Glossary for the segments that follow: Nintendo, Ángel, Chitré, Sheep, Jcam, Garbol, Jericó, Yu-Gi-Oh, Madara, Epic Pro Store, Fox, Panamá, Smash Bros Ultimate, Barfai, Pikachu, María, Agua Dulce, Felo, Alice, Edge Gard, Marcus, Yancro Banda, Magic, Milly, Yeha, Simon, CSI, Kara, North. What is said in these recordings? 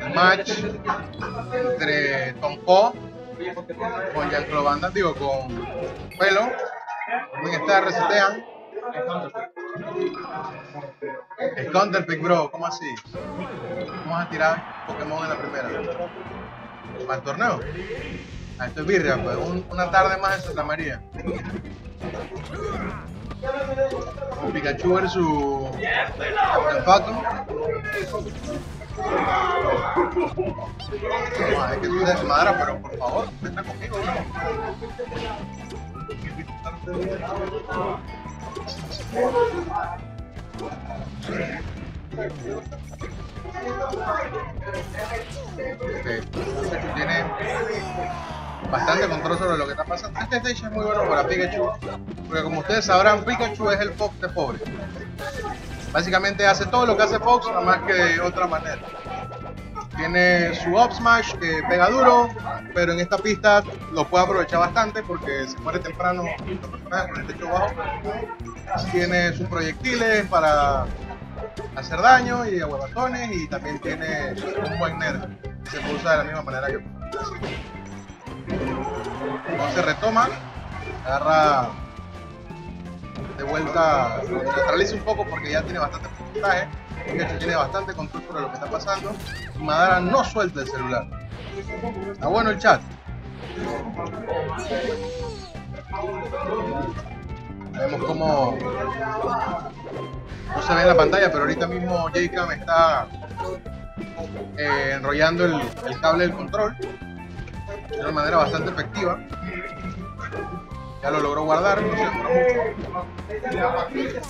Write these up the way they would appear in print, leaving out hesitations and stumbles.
un match entre Tom Po con Yancro Banda, digo, con Pelo. También está, resetean. Es Counterpick, bro, ¿cómo así? Vamos a tirar Pokémon en la primera. ¿Para el torneo? Ah, esto es birria, pues una tarde más en Santa María. Pikachu versus Paco. No, es que tú eres Madara, pero por favor, vente conmigo, bro. Okay. Tiene bastante control sobre lo que está pasando. Este stage es muy bueno para Pikachu, porque como ustedes sabrán, Pikachu es el Fox de pobre. Básicamente hace todo lo que hace Fox, nada más que de otra manera. Tiene su up smash que pega duro, pero en esta pista lo puede aprovechar bastante porque se muere temprano los personajes con el techo bajo. Tiene sus proyectiles para hacer daño y aguabatones, y también tiene un buen nerd que se pulsa de la misma manera que se retoma, agarra de vuelta, neutraliza un poco porque ya tiene bastante puntaje, Pikachu tiene bastante control sobre lo que está pasando y Madara no suelta el celular. Está bueno el chat. Vemos cómo no se ve en la pantalla, pero ahorita mismo Jcam está enrollando el cable del control de una manera bastante efectiva. Ya lo logró guardar, no se demoró mucho.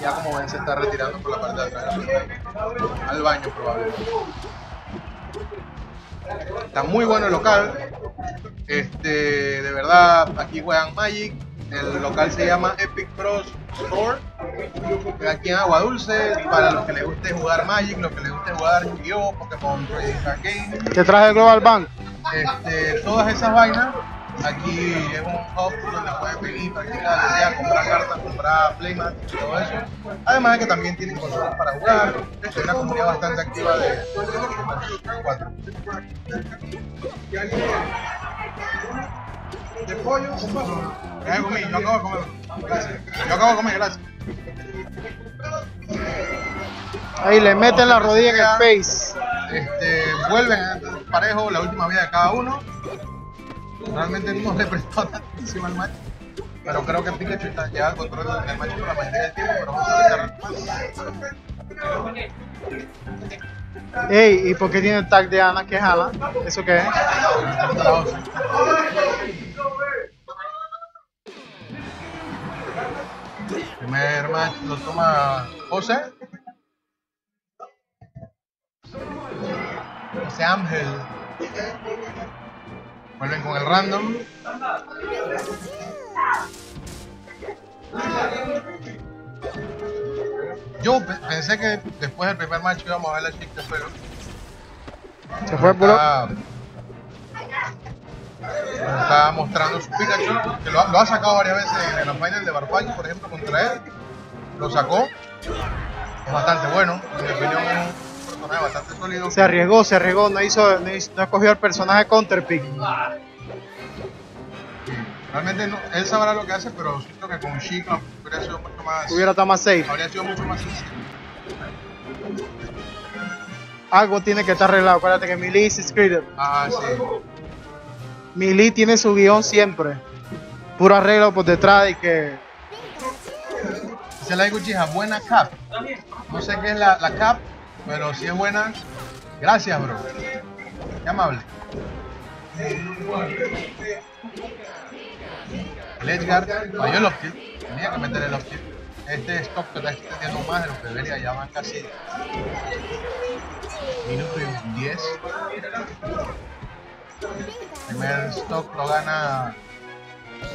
Ya como ven se está retirando por la parte de atrás de la pantalla, al baño probablemente. Está muy bueno el local, de verdad aquí juegan Magic. El local se llama Epic Pro Store, aquí en Agua Dulce, para los que les guste jugar Magic, los que les guste jugar Yu-Gi-Oh, Pokémon, Car Game. ¿Qué traje el Global Bank? Todas esas vainas, aquí es un hub donde puedes pedir, practicar, comprar cartas, comprar playmats y todo eso. Además de que también tienen consolas para jugar, es una comunidad bastante activa de 4. ¿De pollo o paso? Ya comí, yo acabo de comer. Gracias. Yo acabo de comer, gracias. Ahí le meten la rodilla en el face. Vuelven parejo la última vida de cada uno. Realmente no le prestó tantísimo al match. Pero creo que Pikachu está ya al control del match por la mayoría del tiempo. Pero vamos a sacar más. Ey, ¿y por qué tiene el tag de Ana que jala? ¿Eso qué es? Primer match lo toma Jose Ángel. Vuelven con el random. Yo pensé que después del primer match íbamos a ver la Sheep, pero se fue por está mostrando su Pikachu, que lo ha sacado varias veces en la final de Barfai, por ejemplo, contra él. Lo sacó. Es bastante bueno. En mi opinión es un personaje bastante sólido. Se arriesgó, no escogió al personaje Counterpick. Realmente no, él sabrá lo que hace, pero siento que con Sheep hubiera sido mucho más... Hubiera estado más safe. Habría sido mucho más sencillo. Algo tiene que estar arreglado, acuérdate que Milly es inscrita. Ah, sí. Milly tiene su guión siempre. Puro arreglo por detrás y que... Se la digo, Yeha, buena cap. No sé qué es la cap, pero si es buena... Gracias, bro. Qué amable. El Edge Gard falló el off-kill, tenía que meter el off-kill. Este stock que está extendiendo más de lo que debería, ya van casi minuto y 10. El primer stock lo gana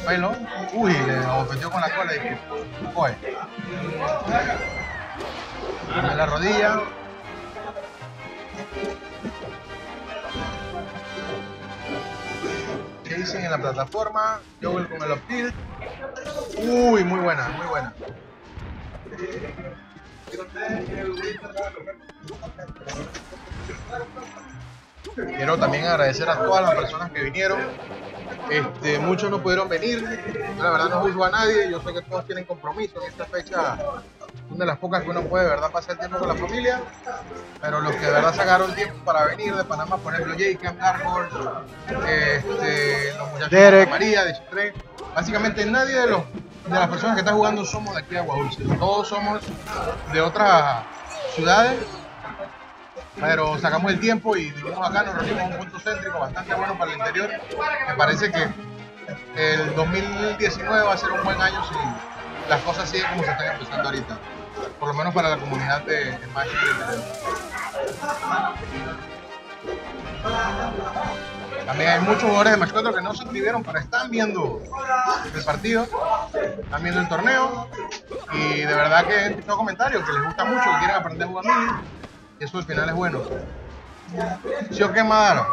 Felo. Uy, le ofendió con la cola y que fue. Gana la rodilla. Dicen en la plataforma, yo vuelvo con el off-tilt. Uy, muy buena, muy buena. Quiero también agradecer a todas las personas que vinieron. Muchos no pudieron venir. La verdad no juzgo a nadie. Yo sé que todos tienen compromiso en esta fecha. Una de las pocas que uno puede de verdad pasar tiempo con la familia. Pero los que de verdad sacaron tiempo para venir de Panamá, por ejemplo, Jcam, Garbol, los muchachos de María, de Chitré. Básicamente nadie de las personas que están jugando somos de aquí de Agua Dulce. Todos somos de otras ciudades. Pero sacamos el tiempo y vinimos acá, nos reunimos en un punto céntrico bastante bueno para el interior. Me parece que el 2019 va a ser un buen año si las cosas siguen como se están empezando ahorita. Por lo menos para la comunidad de Magic. También hay muchos jugadores de Match 4 que no se inscribieron, pero están viendo el partido, están viendo el torneo. Y de verdad que he escuchado comentarios que les gusta mucho, que quieren aprender a jugar Milly. Y eso al final es bueno. ¿Sí o qué, Madara?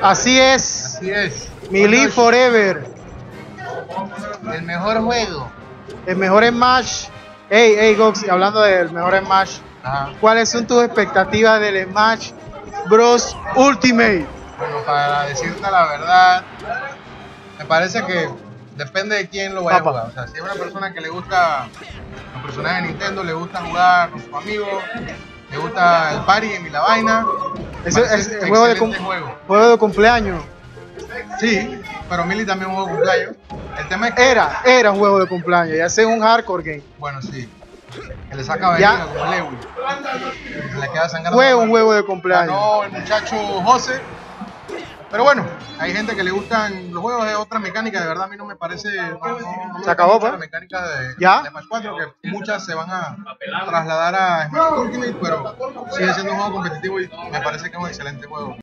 Así es. Así es. Milly Forever. El mejor juego. El mejor Smash. Hey, Gox, hablando del mejor Smash. Ajá. ¿Cuáles son tus expectativas del Smash Bros Ultimate? Bueno, para decirte la verdad, me parece que depende de quién lo vaya a jugar. O sea, si es una persona que le gusta los personajes de Nintendo, le gusta jugar con sus amigos, le gusta el party y la vaina. Ese es el juego de cumpleaños. Sí, pero Milly también es un juego de cumpleaños. El tema es que era un juego de cumpleaños, ya sea un hardcore game. Bueno, sí. Que le saca veneno como el Evo. Se le queda sangrando. Fue un juego de cumpleaños. No, el muchacho Jose. Pero bueno, hay gente que le gustan los juegos, es otra mecánica, de verdad a mí no me parece... No, se acabó, pues. La mecánica de Smash 4, que muchas se van a trasladar a Smash Ultimate, pero sigue siendo un juego competitivo y me parece que es un excelente juego.